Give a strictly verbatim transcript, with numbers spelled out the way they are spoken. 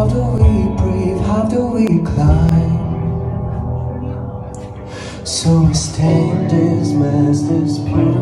How do we breathe? How do we climb? So we stay in this mess, this beautiful